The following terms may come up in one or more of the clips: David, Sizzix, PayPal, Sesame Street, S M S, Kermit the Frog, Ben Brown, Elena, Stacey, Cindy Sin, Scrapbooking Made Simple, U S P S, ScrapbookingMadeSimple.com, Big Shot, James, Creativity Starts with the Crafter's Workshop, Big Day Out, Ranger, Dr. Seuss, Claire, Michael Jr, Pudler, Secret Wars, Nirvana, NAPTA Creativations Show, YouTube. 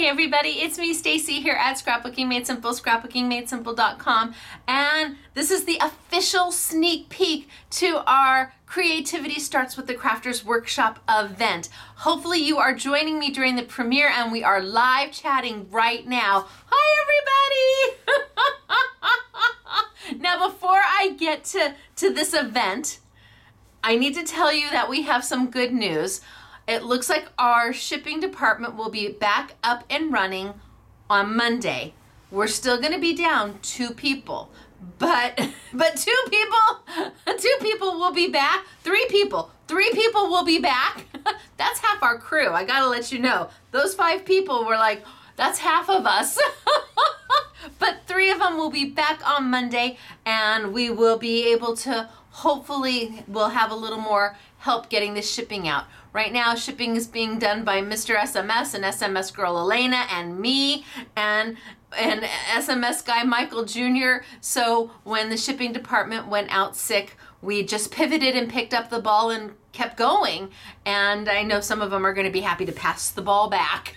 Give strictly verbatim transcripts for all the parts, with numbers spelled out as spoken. Hey everybody, it's me Stacey here at Scrapbooking Made Simple, Scrapbooking Made Simple dot com, and this is the official sneak peek to our Creativity Starts with the Crafter's Workshop event. Hopefully you are joining me during the premiere, and we are live chatting right now. Hi everybody! Now before I get to, to this event, I need to tell you that we have some good news. It looks like our shipping department will be back up and running on Monday. We're still gonna be down two people, but but two people, two people will be back, three people, three people will be back. That's half our crew, I gotta let you know. Those five people were like, that's half of us. But three of them will be back on Monday, and we will be able to, hopefully we'll have a little more help getting the shipping out. Right now, shipping is being done by Mister S M S and S M S girl Elena and me and and S M S guy Michael Junior So when the shipping department went out sick, we just pivoted and picked up the ball and kept going. And I know some of them are going to be happy to pass the ball back.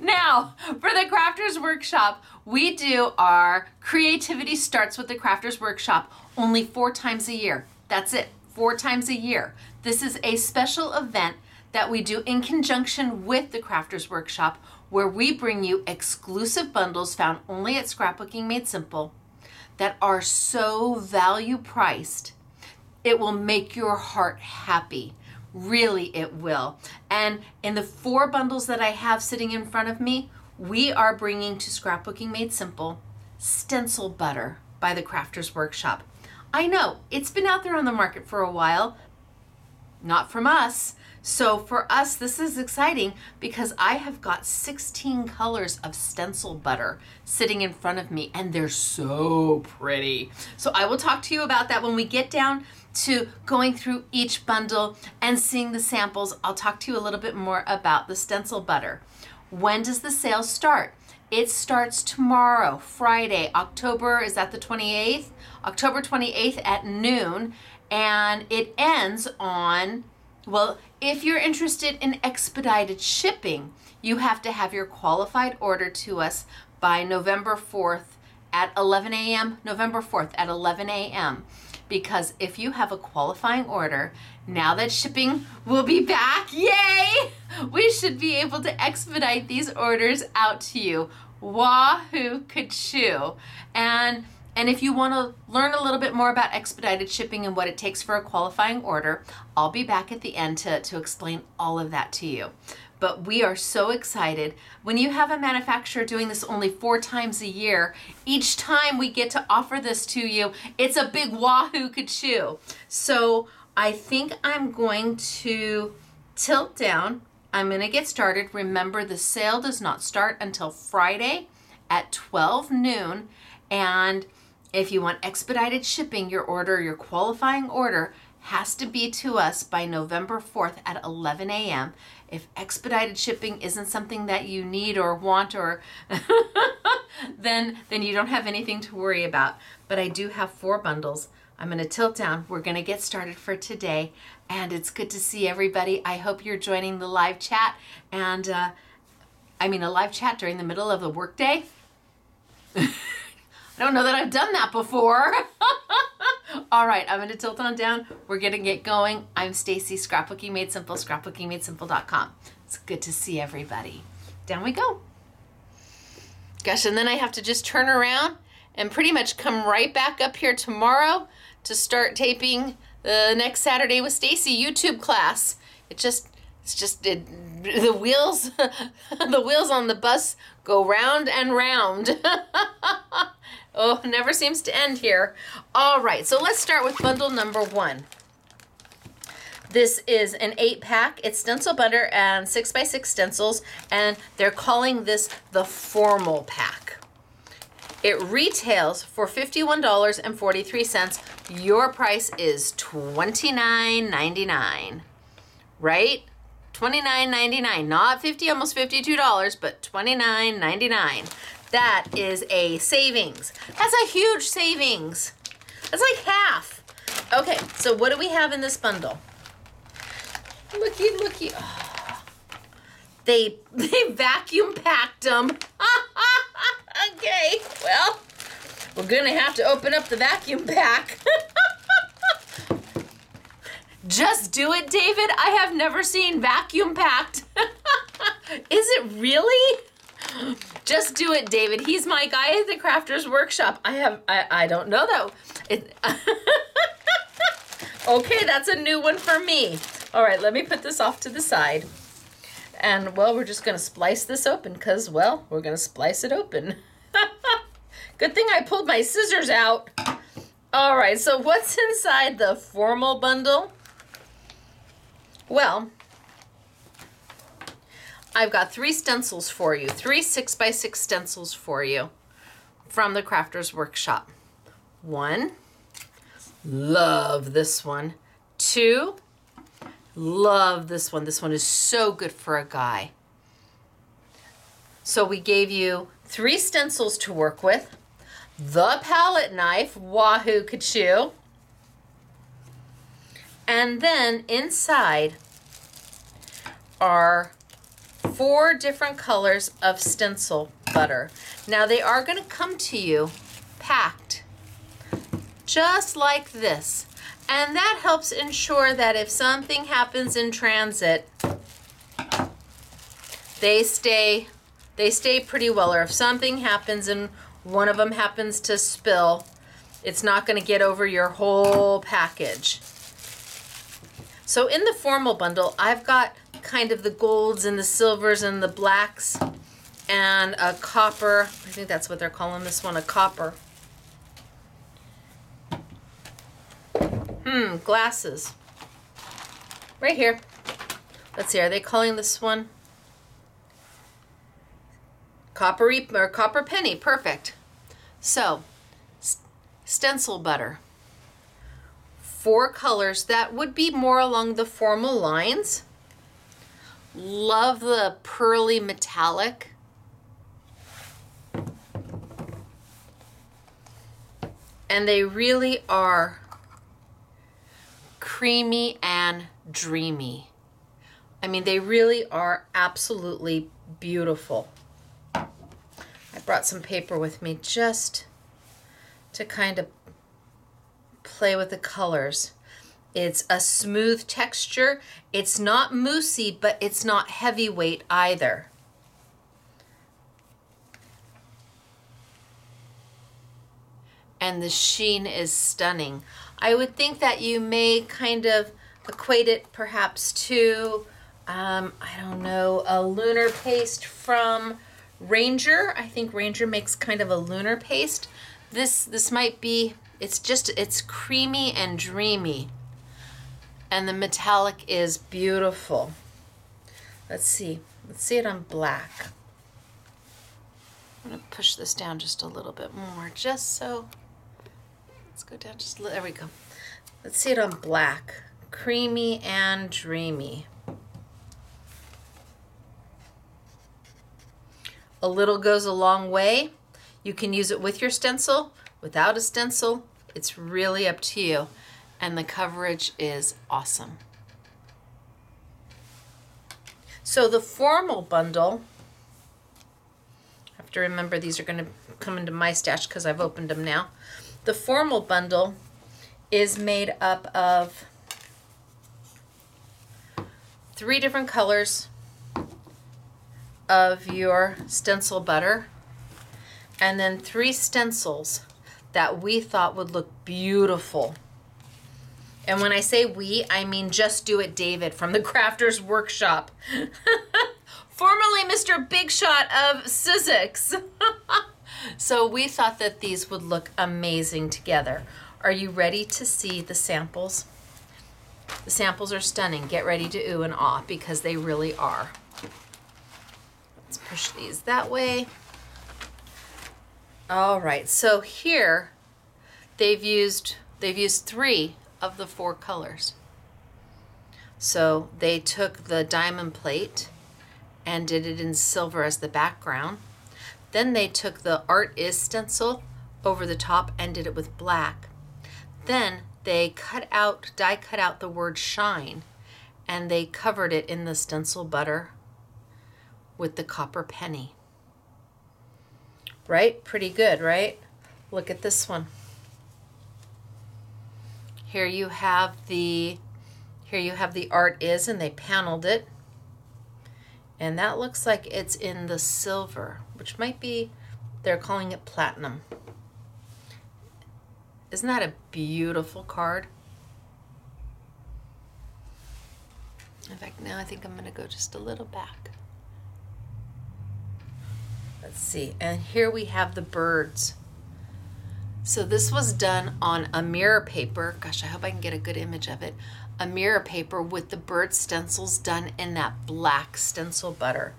Now, for the Crafters Workshop, we do our Creativity Starts with the Crafters Workshop only four times a year. That's it, four times a year. This is a special event that we do in conjunction with the Crafters Workshop, where we bring you exclusive bundles found only at Scrapbooking Made Simple that are so value priced, it will make your heart happy. Really, it will. And in the four bundles that I have sitting in front of me, we are bringing to Scrapbooking Made Simple Stencil Butter by the Crafters Workshop. I know, it's been out there on the market for a while, not from us. So for us, this is exciting because I have got sixteen colors of stencil butter sitting in front of me, and they're so pretty. So I will talk to you about that when we get down to going through each bundle and seeing the samples. I'll talk to you a little bit more about the stencil butter. When does the sale start? It starts tomorrow, Friday, October, is that the twenty-eighth? October twenty-eighth at noon, and it ends on, well, if you're interested in expedited shipping, you have to have your qualified order to us by November fourth at eleven a m, November fourth at eleven a m Because if you have a qualifying order, now that shipping will be back, yay! We should be able to expedite these orders out to you. Wahoo ka-choo. And, and if you wanna learn a little bit more about expedited shipping and what it takes for a qualifying order, I'll be back at the end to, to explain all of that to you. But we are so excited. When you have a manufacturer doing this only four times a year, each time we get to offer this to you, it's a big wahoo ka-choo. So I think I'm going to tilt down. I'm gonna get started. Remember, the sale does not start until Friday at twelve noon. And if you want expedited shipping, your order, your qualifying order, has to be to us by November fourth at eleven a m If expedited shipping isn't something that you need or want, or then, then you don't have anything to worry about. But I do have four bundles. I'm gonna tilt down. We're gonna get started for today. And it's good to see everybody. I hope you're joining the live chat. And uh, I mean, a live chat during the middle of the workday. I don't know that I've done that before. All right, I'm gonna tilt on down. We're gonna get going. I'm Stacey, Scrapbooking Made Simple, Scrapbooking Made Simple dot com. It's good to see everybody. Down we go. Gosh, and then I have to just turn around and pretty much come right back up here tomorrow to start taping the next Saturday with Stacey YouTube class. It just, it's just, it, the wheels, the wheels on the bus go round and round. Oh, never seems to end here. All right, so let's start with bundle number one. This is an eight pack. It's stencil butter and six by six stencils, and they're calling this the formal pack. It retails for fifty-one dollars and forty-three cents. Your price is twenty-nine ninety-nine, right? twenty-nine ninety-nine, not fifty, almost fifty-two dollars, but twenty-nine ninety-nine. That is a savings. That's a huge savings. That's like half. Okay, so what do we have in this bundle? Looky, looky. Oh. They they vacuum packed them. Okay, well, we're gonna have to open up the vacuum pack. Just do it, David. I have never seen vacuum packed. Is it really? Just do it, David. He's my guy at the Crafter's Workshop. I have, I, I don't know though. It, okay, that's a new one for me. All right, let me put this off to the side. And well, we're just gonna splice this open because, well, we're gonna splice it open. Good thing I pulled my scissors out. All right, so what's inside the formal bundle? Well, I've got three stencils for you, three six by six stencils for you from the Crafter's Workshop. One, love this one. Two, love this one. This one is so good for a guy. So we gave you three stencils to work with, the palette knife, wahoo ka-choo, and then inside are four different colors of stencil butter. Now they are going to come to you packed just like this, and that helps ensure that if something happens in transit, they stay they stay pretty well, or if something happens and one of them happens to spill, it's not going to get over your whole package. So in the formal bundle, I've got kind of the golds and the silvers and the blacks and a copper. I think that's what they're calling this one, a copper. Hmm, glasses. Right here. Let's see, are they calling this one? Coppery or copper penny, perfect. So, st- stencil butter. Four colors that would be more along the formal lines. Love the pearly metallic. And they really are creamy and dreamy. I mean, they really are absolutely beautiful. I brought some paper with me just to kind of play with the colors. It's a smooth texture. It's not moussey, but it's not heavyweight either. And the sheen is stunning. I would think that you may kind of equate it perhaps to, um, I don't know, a lunar paste from Ranger. I think Ranger makes kind of a lunar paste. This, this might be, it's just, it's creamy and dreamy. And the metallic is beautiful. Let's see. Let's see it on black. I'm going to push this down just a little bit more, just so. Let's go down just a little. There we go. Let's see it on black. Creamy and dreamy. A little goes a long way. You can use it with your stencil, without a stencil. It's really up to you. And the coverage is awesome. So the formal bundle, I have to remember these are going to come into my stash because I've opened them now. The formal bundle is made up of three different colors of your stencil butter and then three stencils that we thought would look beautiful. And when I say we, I mean Just Do It David from the Crafter's Workshop. Formerly Mister Big Shot of Sizzix. So we thought that these would look amazing together. Are you ready to see the samples? The samples are stunning. Get ready to ooh and ah because they really are. Let's push these that way. All right, so here they've used, they've used three of the four colors. So they took the diamond plate and did it in silver as the background. Then they took the Art Is stencil over the top and did it with black. Then they cut out, die cut out the word shine, and they covered it in the stencil butter with the copper penny. Right? Pretty good, right? Look at this one. Here you have the here you have the art is, and they paneled it. And that looks like it's in the silver, which might be, they're calling it platinum. Isn't that a beautiful card? In fact, now I think I'm gonna go just a little back. Let's see, and here we have the birds. So this was done on a mirror paper. Gosh, I hope I can get a good image of it. A mirror paper with the bird stencils done in that black stencil butter.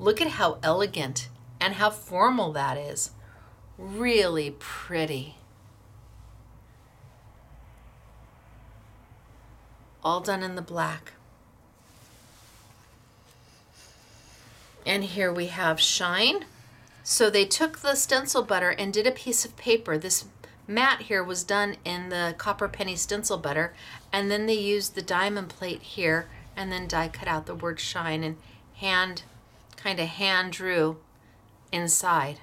Look at how elegant and how formal that is. Really pretty. All done in the black. And here we have shine. So they took the stencil butter and did a piece of paper. This mat here was done in the copper penny stencil butter, and then they used the diamond plate here and then die cut out the word shine and hand, kind of hand drew inside.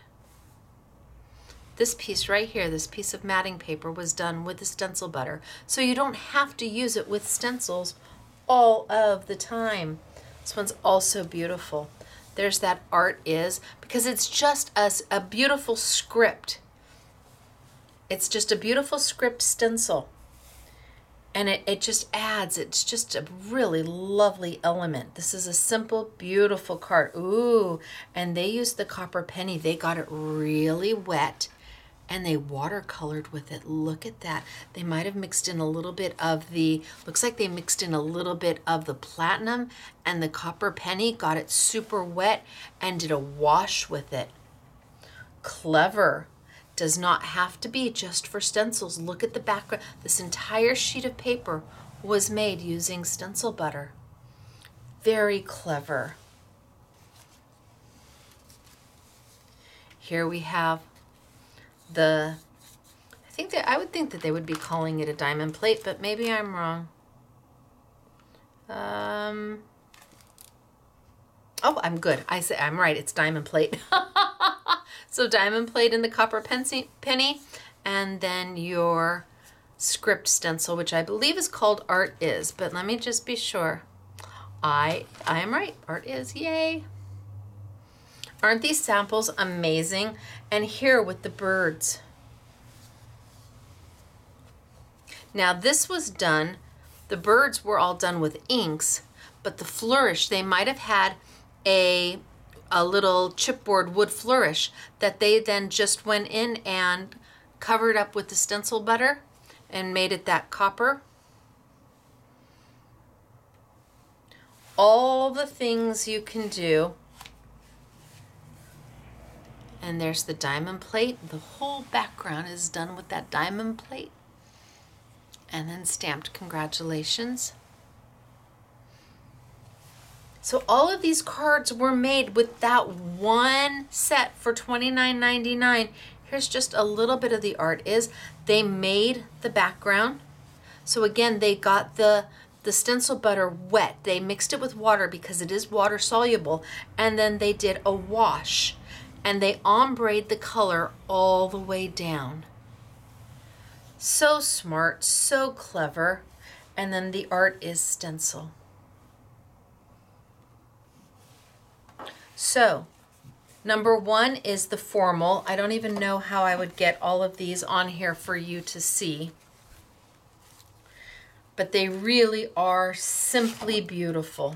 This piece right here, this piece of matting paper was done with the stencil butter. So you don't have to use it with stencils all of the time. This one's also beautiful. There's that art is, because it's just a, a beautiful script. It's just a beautiful script stencil. And it, it just adds, it's just a really lovely element. This is a simple, beautiful card. Ooh, and they used the copper penny. They got it really wet and they watercolored with it. Look at that. They might have mixed in a little bit of the, looks like they mixed in a little bit of the platinum and the copper penny, got it super wet and did a wash with it. Clever. Does not have to be just for stencils. Look at the background. This entire sheet of paper was made using stencil butter. Very clever. Here we have the, I think that I would think that they would be calling it a diamond plate, but maybe I'm wrong. Um, oh, I'm good. I say I'm right. It's diamond plate. So diamond plate in the copper penny, and then your script stencil, which I believe is called art is, but let me just be sure. I I am right. Art is. Yay. Aren't these samples amazing? And here with the birds. Now this was done, the birds were all done with inks, but the flourish, they might have had a, a little chipboard wood flourish that they then just went in and covered up with the stencil butter and made it that copper. All the things you can do. And there's the diamond plate. The whole background is done with that diamond plate. And then stamped congratulations. So all of these cards were made with that one set for twenty-nine ninety-nine. Here's just a little bit of the art is. They made the background. So again, they got the, the stencil butter wet. They mixed it with water because it is water soluble. And then they did a wash. And they ombre-ed the color all the way down. So smart, so clever. And then the art is stencil. So, number one is the formal. I don't even know how I would get all of these on here for you to see. But they really are simply beautiful.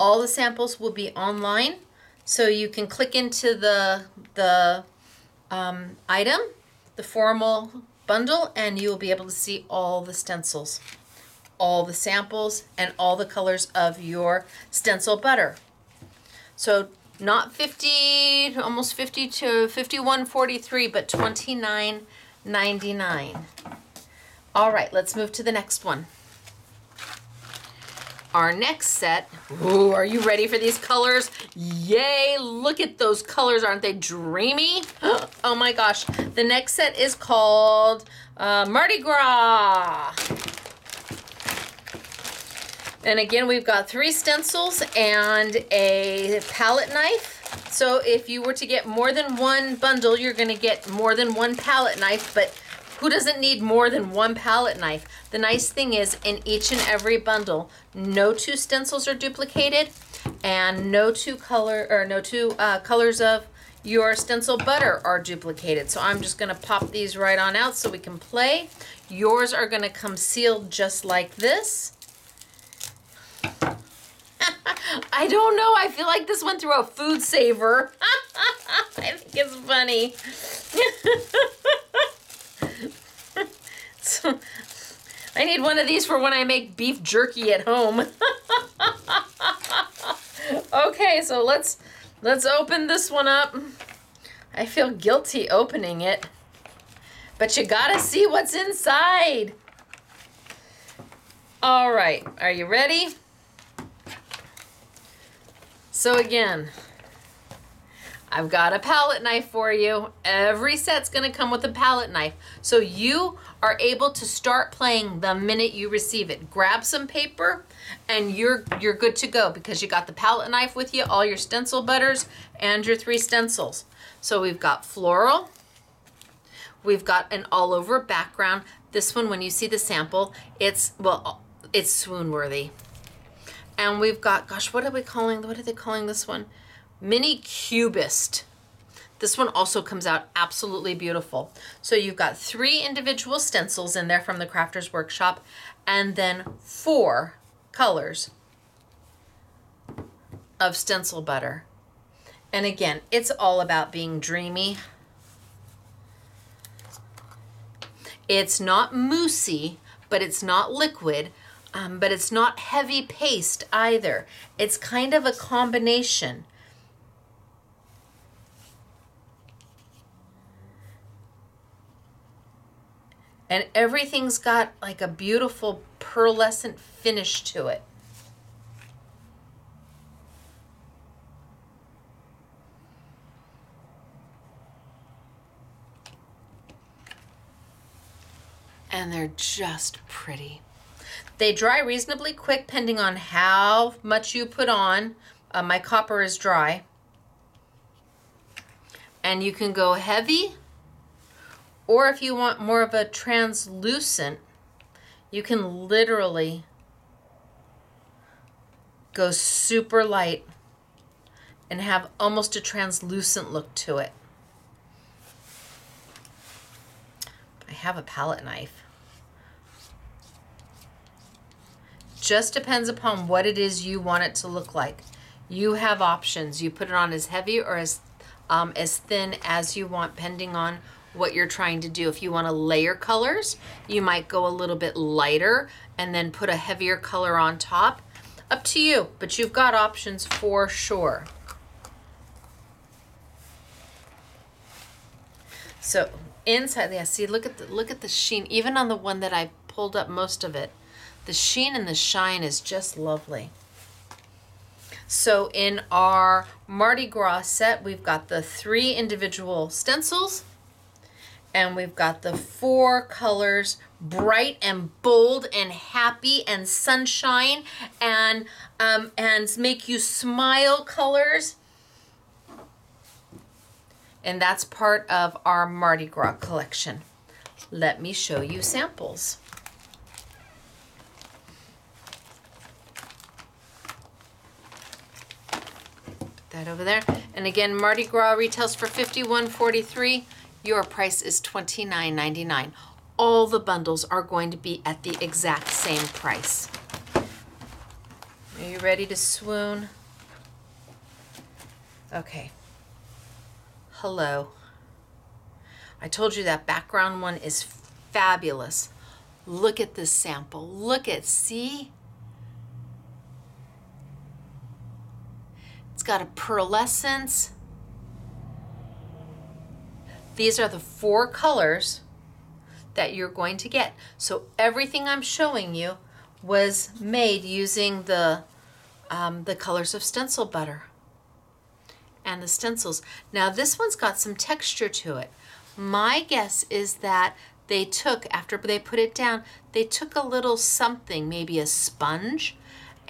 All the samples will be online. So you can click into the, the um, item, the formal bundle, and you'll be able to see all the stencils, all the samples, and all the colors of your stencil butter. So not fifty, almost fifty-two, fifty-one forty-three, but twenty-nine ninety-nine. All right, let's move to the next one. Our next set, ooh, are you ready for these colors? Yay, look at those colors, aren't they dreamy? Oh my gosh, the next set is called uh, Mardi Gras. And again, we've got three stencils and a palette knife. So if you were to get more than one bundle, you're gonna get more than one palette knife, but who doesn't need more than one palette knife? The nice thing is, in each and every bundle, no two stencils are duplicated and no two color or no two uh, colors of your stencil butter are duplicated. So I'm just gonna pop these right on out so we can play. Yours are gonna come sealed just like this. I don't know, I feel like this went through a food saver. I think it's funny. So, I need one of these for when I make beef jerky at home. Okay, so let's let's open this one up. I feel guilty opening it, but you gotta see what's inside. All right, are you ready? So again, I've got a palette knife for you. Every set's gonna come with a palette knife. So you are able to start playing the minute you receive it. Grab some paper and you're, you're good to go because you got the palette knife with you, all your stencil butters, and your three stencils. So we've got floral, we've got an all over background. This one, when you see the sample, it's, well, it's swoon worthy. And we've got, gosh, what are we calling, what are they calling this one? Mini Cubist. This one also comes out absolutely beautiful. So you've got three individual stencils in there from the Crafter's Workshop and then four colors of stencil butter. And again, it's all about being dreamy. It's not moussey, but it's not liquid. Um, but it's not heavy paste either. It's kind of a combination. And everything's got like a beautiful pearlescent finish to it. And they're just pretty. They dry reasonably quick, depending on how much you put on. Uh, my copper is dry. And you can go heavy, or if you want more of a translucent, you can literally go super light and have almost a translucent look to it. I have a palette knife. Just depends upon what it is you want it to look like. You have options. You put it on as heavy or as um, as thin as you want, depending on what you're trying to do. If you want to layer colors, you might go a little bit lighter and then put a heavier color on top. Up to you, but you've got options for sure. So inside, yeah, see, look at the look at the sheen. Even on the one that I pulled up most of it, the sheen and the shine is just lovely. So in our Mardi Gras set, we've got the three individual stencils and we've got the four colors, bright and bold and happy and sunshine and, um, and make you smile colors. And that's part of our Mardi Gras collection. Let me show you samples. That over there. And again, Mardi Gras retails for fifty-one forty-three. Your price is twenty-nine ninety-nine. All the bundles are going to be at the exact same price. Are you ready to swoon? Okay. Hello. I told you that background one is fabulous. Look at this sample. Look at, see? It's got a pearlescence. These are the four colors that you're going to get. So everything I'm showing you was made using the, um, the colors of stencil butter and the stencils. Now this one's got some texture to it. My guess is that they took, after they put it down, they took a little something, maybe a sponge,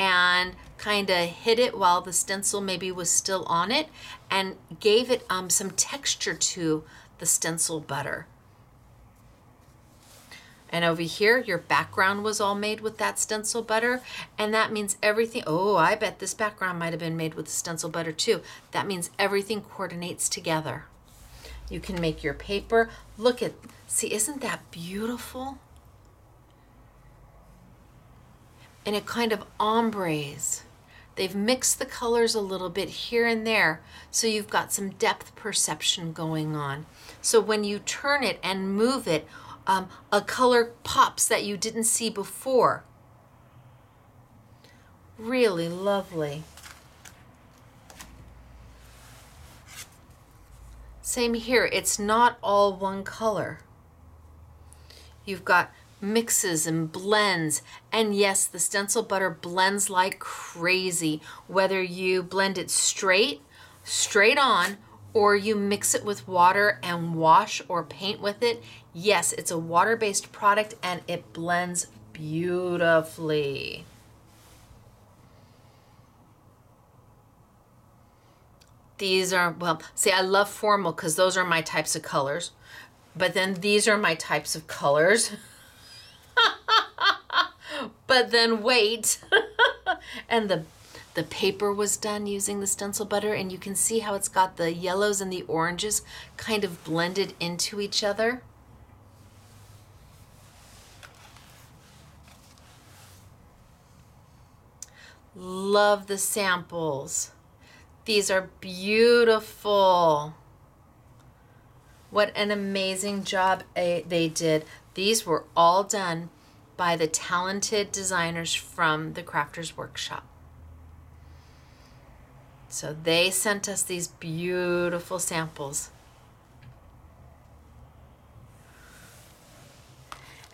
and kind of hid it while the stencil maybe was still on it, and gave it um, some texture to the stencil butter. And over here, your background was all made with that stencil butter, and that means everything, oh, I bet this background might have been made with the stencil butter too. That means everything coordinates together. You can make your paper. Look at, see, isn't that beautiful? And it kind of ombres. They've mixed the colors a little bit here and there, so you've got some depth perception going on. So when you turn it and move it, Um, a color pops that you didn't see before. Really lovely. Same here, it's not all one color. You've got mixes and blends, and yes, the stencil butter blends like crazy, whether you blend it straight, straight on, or you mix it with water and wash or paint with it. Yes, it's a water-based product and it blends beautifully. These are, well, see, I love formal because those are my types of colors, but then these are my types of colors. But then wait, and the The paper was done using the stencil butter, and you can see how it's got the yellows and the oranges kind of blended into each other. Love the samples. These are beautiful. What an amazing job they did. These were all done by the talented designers from the Crafter's Workshop. So they sent us these beautiful samples.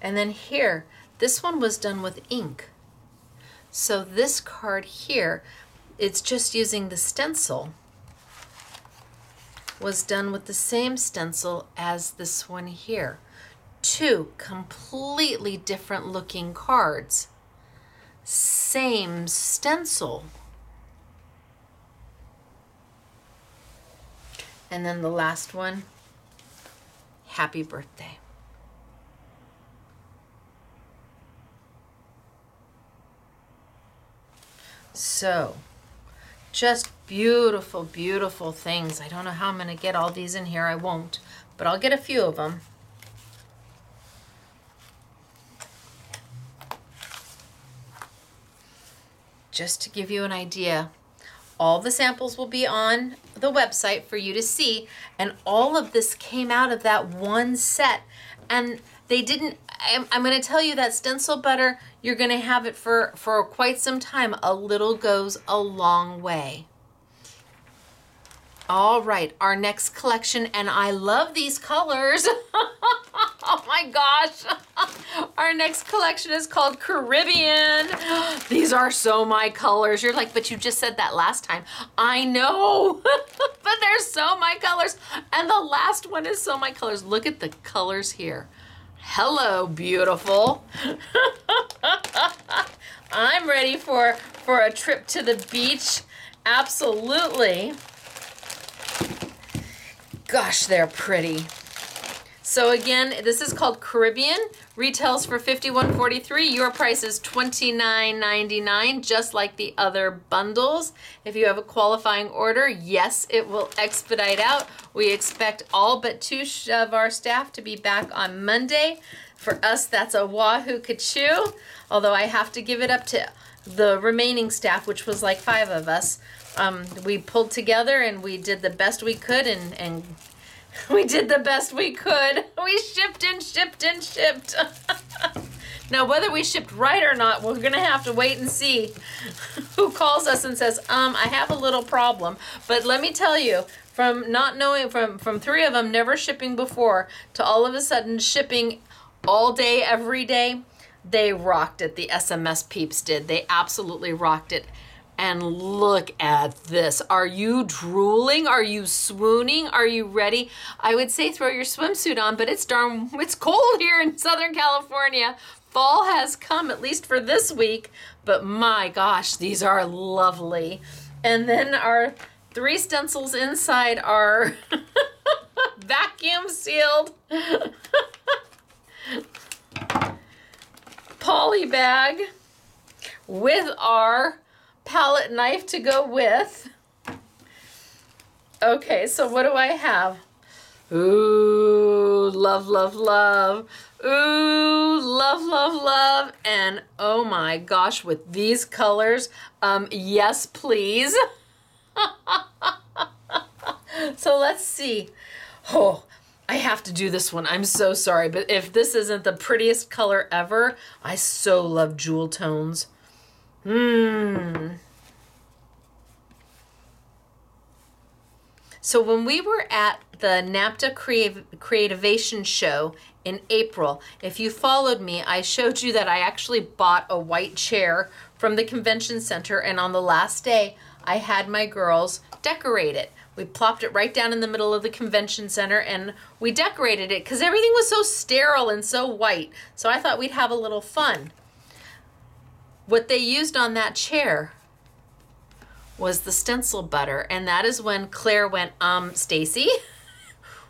And then here, this one was done with ink. So this card here, it's just using the stencil, was done with the same stencil as this one here. Two completely different looking cards, same stencil. And then the last one, happy birthday. So, just beautiful, beautiful things. I don't know how I'm gonna get all these in here, I won't, but I'll get a few of them. Just to give you an idea. All the samples will be on the website for you to see, and all of this came out of that one set. And they didn't, I'm, I'm gonna tell you that stencil butter, you're gonna have it for, for quite some time. A little goes a long way. All right, our next collection, and I love these colors. Oh my gosh. Our next collection is called Caribbean. These are so my colors. You're like, but you just said that last time. I know, but they're so my colors. And the last one is so my colors. Look at the colors here. Hello, beautiful. I'm ready for, for a trip to the beach. Absolutely. Gosh, they're pretty. So again, this is called Caribbean. Retails for fifty-one forty-three. Your price is twenty-nine ninety-nine, just like the other bundles. If you have a qualifying order, yes, it will expedite out. We expect all but two of our staff to be back on Monday. For us, that's a wahoo ka-choo, although I have to give it up to the remaining staff, which was like five of us. Um, we pulled together and we did the best we could, and, and we did the best we could. We shipped and shipped and shipped. Now, whether we shipped right or not, we're gonna have to wait and see who calls us and says, um, I have a little problem. But let me tell you, from not knowing, from, from three of them never shipping before to all of a sudden shipping all day, every day, they rocked it. The S M S peeps did. They absolutely rocked it. And look at this. Are you drooling? Are you swooning? Are you ready? I would say throw your swimsuit on, but it's darn, it's cold here in Southern California. Fall has come, at least for this week, but my gosh, these are lovely. And then our three stencils inside are vacuum sealed poly bag with our palette knife to go with. Okay, so what do I have? Ooh, love, love, love. Ooh, love, love, love. And oh my gosh, with these colors, um, yes, please. So let's see. Oh, I have to do this one. I'm so sorry, but if this isn't the prettiest color ever, I so love jewel tones. Hmm. So when we were at the NAPTA Creativations Show in April, if you followed me, I showed you that I actually bought a white chair from the convention center, and on the last day, I had my girls decorate it. We plopped it right down in the middle of the convention center and we decorated it because everything was so sterile and so white. So I thought we'd have a little fun. What they used on that chair was the stencil butter, and that is when Claire went, um, Stacey,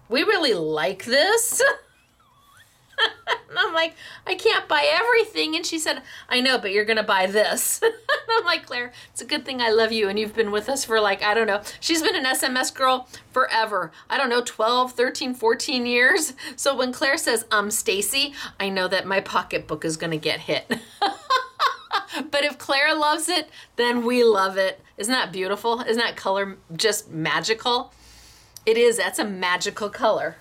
we really like this. And I'm like, I can't buy everything. And she said, I know, but you're going to buy this. And I'm like, Claire, it's a good thing I love you and you've been with us for like, I don't know. She's been an S M S girl forever. I don't know, twelve, thirteen, fourteen years. So when Claire says, um, Stacey, I know that my pocketbook is going to get hit. But if Claire loves it, then we love it. Isn't that beautiful? Isn't that color just magical? It is. That's a magical color.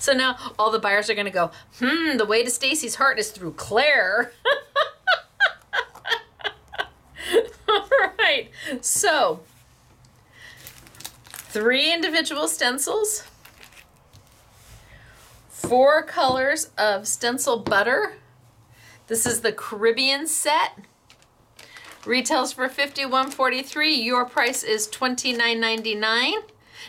So now all the buyers are going to go, hmm, the way to Stacy's heart is through Claire. All right. So three individual stencils, four colors of stencil butter. This is the Caribbean set. Retails for fifty-one forty-three. Your price is twenty-nine ninety-nine.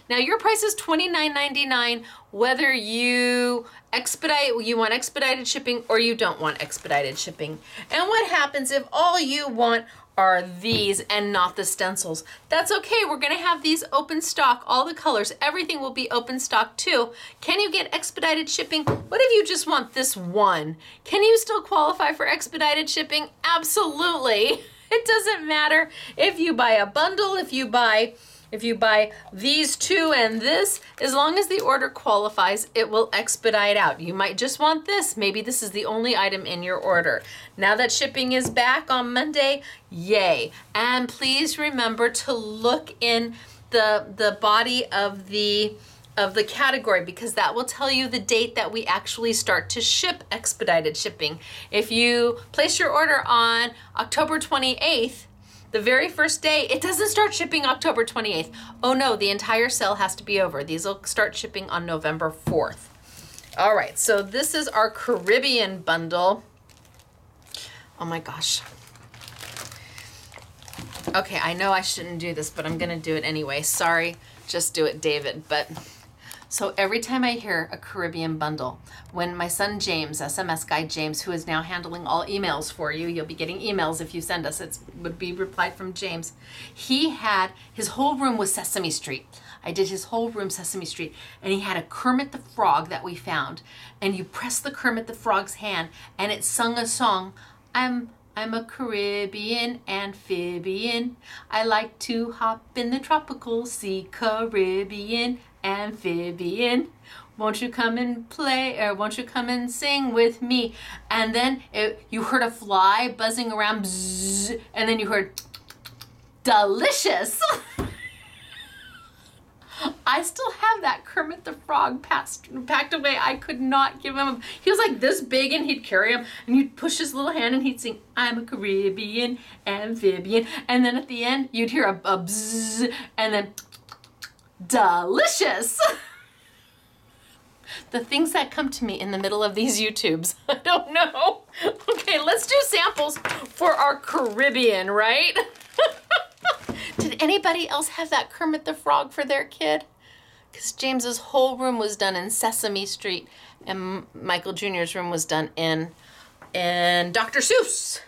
Now your price is twenty-nine ninety-nine whether you expedite, you want expedited shipping or you don't want expedited shipping. And what happens if all you want are these and not the stencils? That's okay, we're gonna have these open stock, all the colors, everything will be open stock too. Can you get expedited shipping? What if you just want this one? Can you still qualify for expedited shipping? Absolutely. It doesn't matter if you buy a bundle, if you buy If you buy these two and this, as long as the order qualifies, it will expedite out. You might just want this. Maybe this is the only item in your order. Now that shipping is back on Monday, yay. And please remember to look in the, the body of the, of the category, because that will tell you the date that we actually start to ship expedited shipping. If you place your order on October twenty-eighth, the very first day, it doesn't start shipping October twenty-eighth. Oh no, the entire sale has to be over. These will start shipping on November fourth. All right, so this is our Caribbean bundle. Oh my gosh. Okay, I know I shouldn't do this, but I'm gonna do it anyway. Sorry, just do it, David. But so every time I hear a Caribbean bundle, when my son James, S M S guy James, who is now handling all emails for you, you'll be getting emails if you send us, it would be replied from James. He had, his whole room was Sesame Street. I did his whole room Sesame Street, and he had a Kermit the Frog that we found. And you press the Kermit the Frog's hand, and it sung a song, I'm I'm a Caribbean amphibian. I like to hop in the tropical sea, Caribbean amphibian. Won't you come and play, or won't you come and sing with me? And then it, you heard a fly buzzing around, bzzz, and then you heard, delicious. I still have that Kermit the Frog passed, packed away. I could not give him up. He was like this big and he'd carry him and you'd push his little hand and he'd sing, I'm a Caribbean amphibian. And then at the end, you'd hear a, a bzzz and then delicious. The things that come to me in the middle of these YouTubes, I don't know. Okay, let's do samples for our Caribbean, right? Did anybody else have that Kermit the Frog for their kid? because James's whole room was done in Sesame Street and Michael Junior's room was done in, in Doctor Seuss.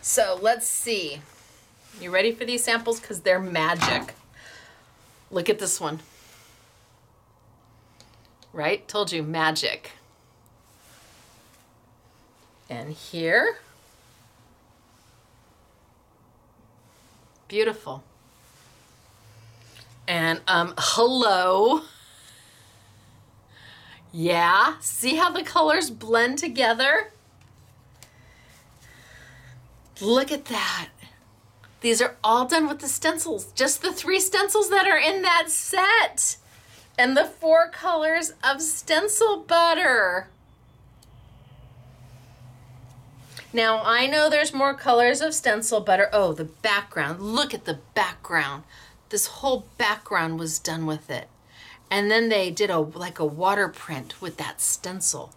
So let's see. You ready for these samples? Because they're magic. Look at this one. Right? Told you, magic. And here. Beautiful. And um, hello. Yeah, see how the colors blend together? Look at that. These are all done with the stencils, just the three stencils that are in that set and the four colors of stencil butter. Now I know there's more colors of stencil butter. Oh, the background, look at the background. This whole background was done with it. And then they did a like a water print with that stencil.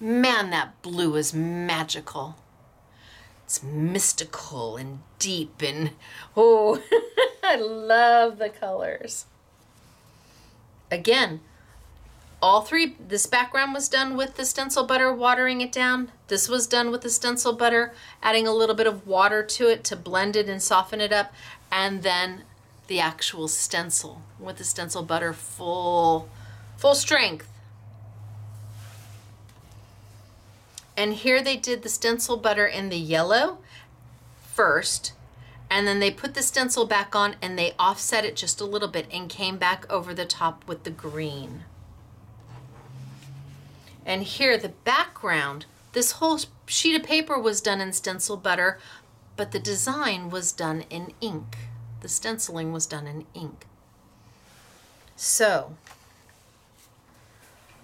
Man, that blue is magical. It's mystical and deep and, oh, I love the colors. Again, all three, this background was done with the stencil butter, watering it down. This was done with the stencil butter, adding a little bit of water to it to blend it and soften it up. And then the actual stencil with the stencil butter full, full strength. And here they did the stencil butter in the yellow first, and then they put the stencil back on and they offset it just a little bit and came back over the top with the green. And here the background, this whole sheet of paper was done in stencil butter, but the design was done in ink. The stenciling was done in ink. So,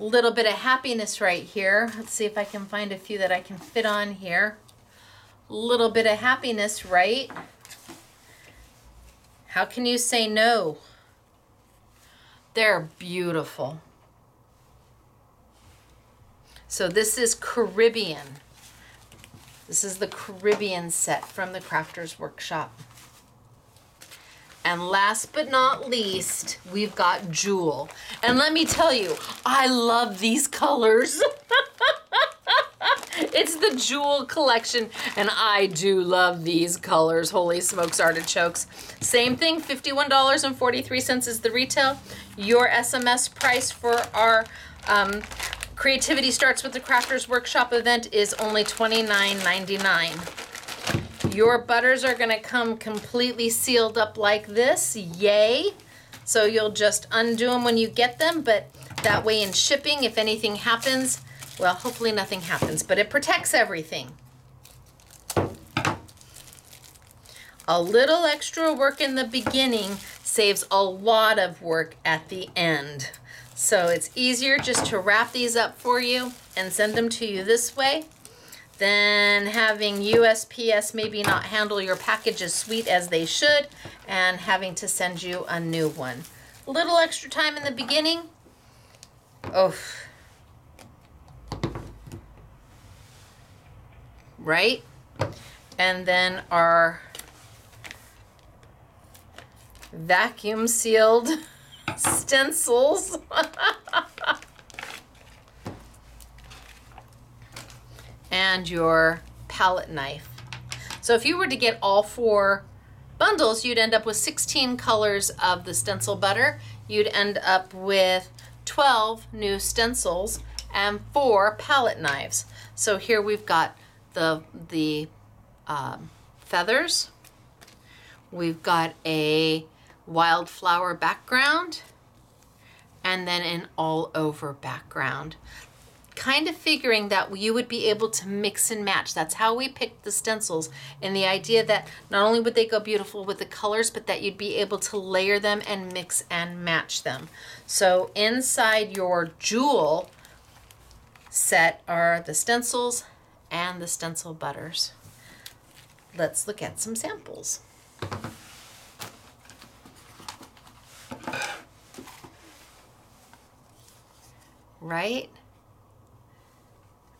little bit of happiness right here. Let's see if I can find a few that I can fit on here. Little bit of happiness, right? How can you say no? They're beautiful. So this is Caribbean. This is the Caribbean set from the Crafter's Workshop. And last but not least, we've got Jewel. And let me tell you, I love these colors. It's the Jewel collection, and I do love these colors. Holy smokes, artichokes. Same thing, fifty-one dollars and forty-three cents is the retail. Your S M S price for our um, Creativity Starts with the Crafter's Workshop event is only twenty-nine ninety-nine. Your butters are gonna come completely sealed up like this, yay. So you'll just undo them when you get them, but that way in shipping, if anything happens, well, hopefully nothing happens, but it protects everything. A little extra work in the beginning saves a lot of work at the end. So it's easier just to wrap these up for you and send them to you this way. Then having U S P S maybe not handle your package as sweet as they should and having to send you a new one. A little extra time in the beginning. Oh. Right? And then our vacuum sealed stencils. And your palette knife. So if you were to get all four bundles, you'd end up with sixteen colors of the stencil butter. You'd end up with twelve new stencils and four palette knives. So here we've got the, the um, feathers. We've got a wildflower background and then an all over background. Kind of figuring that you would be able to mix and match. That's how we picked the stencils, and the idea that not only would they go beautiful with the colors, but that you'd be able to layer them and mix and match them. So inside your Jewel set are the stencils and the stencil butters. Let's look at some samples. Right?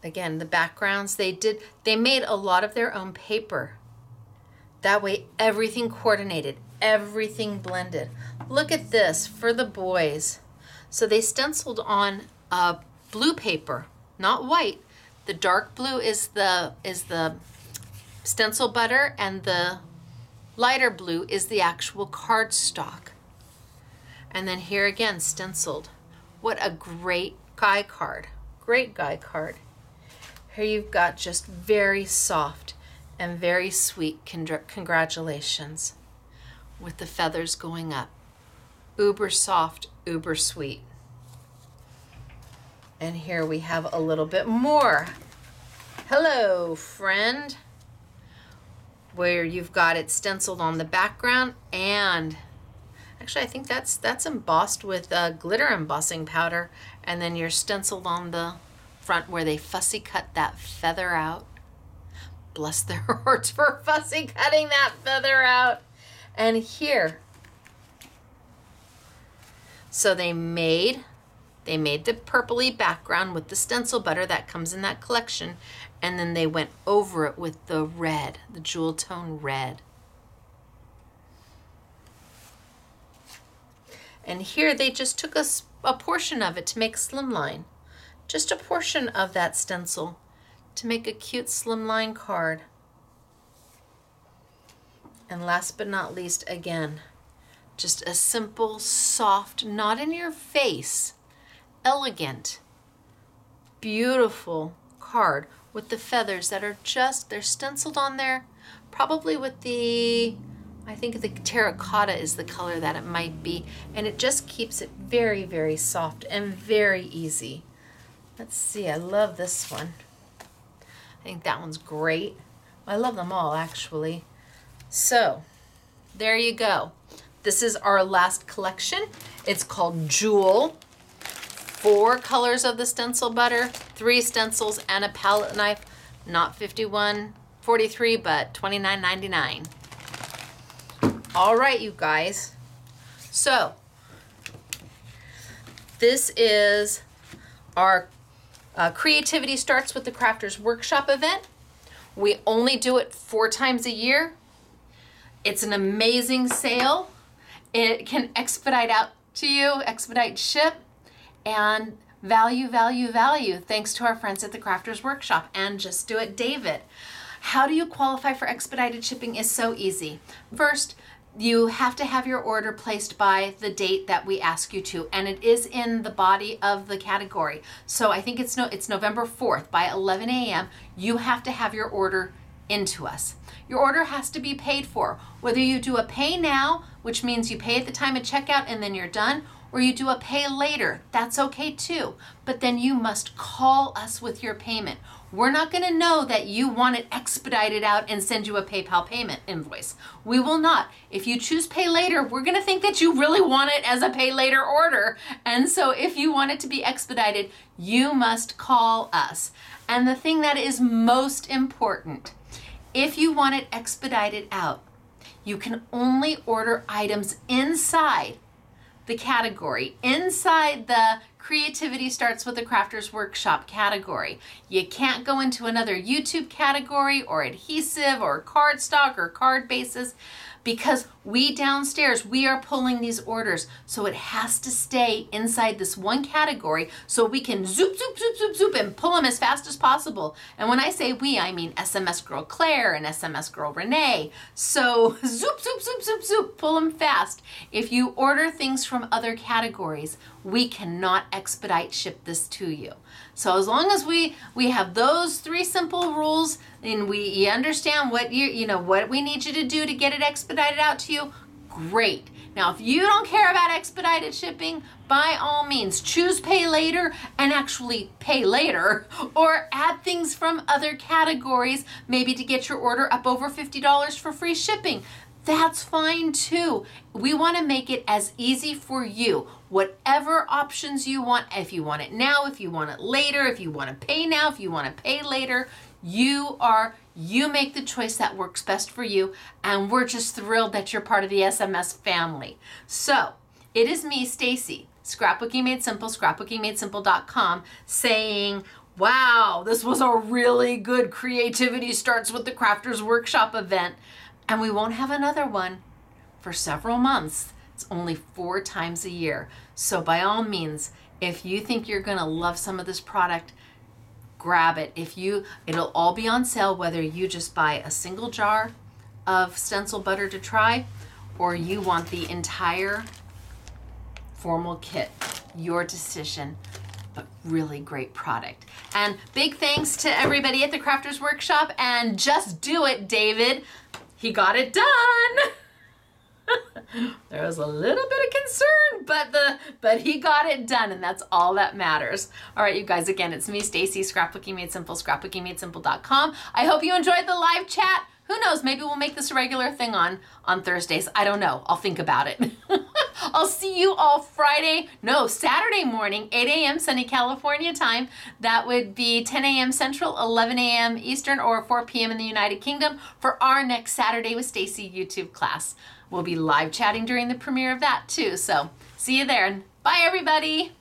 Again, the backgrounds, they did, they made a lot of their own paper. That way everything coordinated, everything blended. Look at this for the boys. So they stenciled on uh, blue paper, not white. The dark blue is the is the stencil butter, and the lighter blue is the actual cardstock. And then here again, stenciled. What a great guy card. Great guy card. Here you've got just very soft and very sweet congratulations with the feathers going up. Uber soft, uber sweet. And here we have a little bit more. Hello, friend. Where you've got it stenciled on the background, and actually I think that's that's embossed with uh, glitter embossing powder, and then you're stenciled on the front where they fussy cut that feather out. Bless their hearts for fussy cutting that feather out. And here, so they made they made the purpley background with the stencil butter that comes in that collection, and then they went over it with the red, the jewel tone red. And here they just took a, a portion of it to make a slimline. Just a portion of that stencil to make a cute slimline card. And last but not least, again, just a simple, soft, not in your face, elegant, beautiful card with the feathers that are just, they're stenciled on there, probably with the, I think the terracotta is the color that it might be, and it just keeps it very, very soft and very easy. Let's see, I love this one. I think that one's great. I love them all, actually. So, there you go. This is our last collection. It's called Jewel. Four colors of the stencil butter, three stencils, and a palette knife. Not fifty-one forty-three, but twenty-nine ninety-nine. All right, you guys. So, this is our uh, Creativity Starts with the Crafter's Workshop event. We only do it four times a year. It's an amazing sale. It can expedite out to you, expedite ship, and value, value, value, thanks to our friends at the Crafter's Workshop and Just Do It, David. How do you qualify for expedited shipping is so easy. First, you have to have your order placed by the date that we ask you to, and it is in the body of the category. So I think it's no, it's November fourth by eleven a m You have to have your order into us. Your order has to be paid for. Whether you do a pay now, which means you pay at the time of checkout and then you're done, or you do a pay later, that's okay too. But then you must call us with your payment. We're not gonna know that you want it expedited out and send you a PayPal payment invoice. We will not. If you choose pay later, we're gonna think that you really want it as a pay later order. And so if you want it to be expedited, you must call us. And the thing that is most important, if you want it expedited out, you can only order items inside the category, inside the Creativity Starts with the Crafter's Workshop category. You can't go into another YouTube category or adhesive or cardstock or card bases, because we downstairs, we are pulling these orders. So it has to stay inside this one category so we can zoop, zoop, zoop, zoop, zoop and pull them as fast as possible. And when I say we, I mean S M S Girl Claire and S M S Girl Renee. So zoop, zoop, zoop, zoop, zoop, pull them fast. If you order things from other categories, we cannot expedite ship this to you. So as long as we we have those three simple rules, and we you understand what you you know what we need you to do to get it expedited out to you, great. Now, if you don't care about expedited shipping, by all means, choose pay later and actually pay later, or add things from other categories, maybe to get your order up over fifty dollars for free shipping. That's fine too. We want to make it as easy for you. Whatever options you want, if you want it now, if you want it later, if you want to pay now, if you want to pay later, you are, you make the choice that works best for you. And we're just thrilled that you're part of the S M S family. So it is me, Stacey, Scrapbooking Made Simple, Scrapbooking Made Simple dot com, saying, wow, this was a really good Creativity Starts with the Crafter's Workshop event. And we won't have another one for several months. It's only four times a year. So by all means, if you think you're gonna love some of this product, grab it. If you, it'll all be on sale, whether you just buy a single jar of stencil butter to try, or you want the entire formal kit, your decision, but really great product. And big thanks to everybody at the Crafters Workshop and Just Do It, David. He got it done. There was a little bit of concern, but the but he got it done, and that's all that matters. All right, you guys, again, it's me, Stacey, Scrapbooking Made Simple, Scrapbooking Made Simple dot com. I hope you enjoyed the live chat. Who knows, maybe we'll make this a regular thing on, on Thursdays. I don't know, I'll think about it. I'll see you all Friday, no, Saturday morning, eight a m sunny California time. That would be ten a m Central, eleven a m Eastern, or four p m in the United Kingdom for our next Saturday with Stacey YouTube class. We'll be live chatting during the premiere of that too, so see you there, and bye everybody.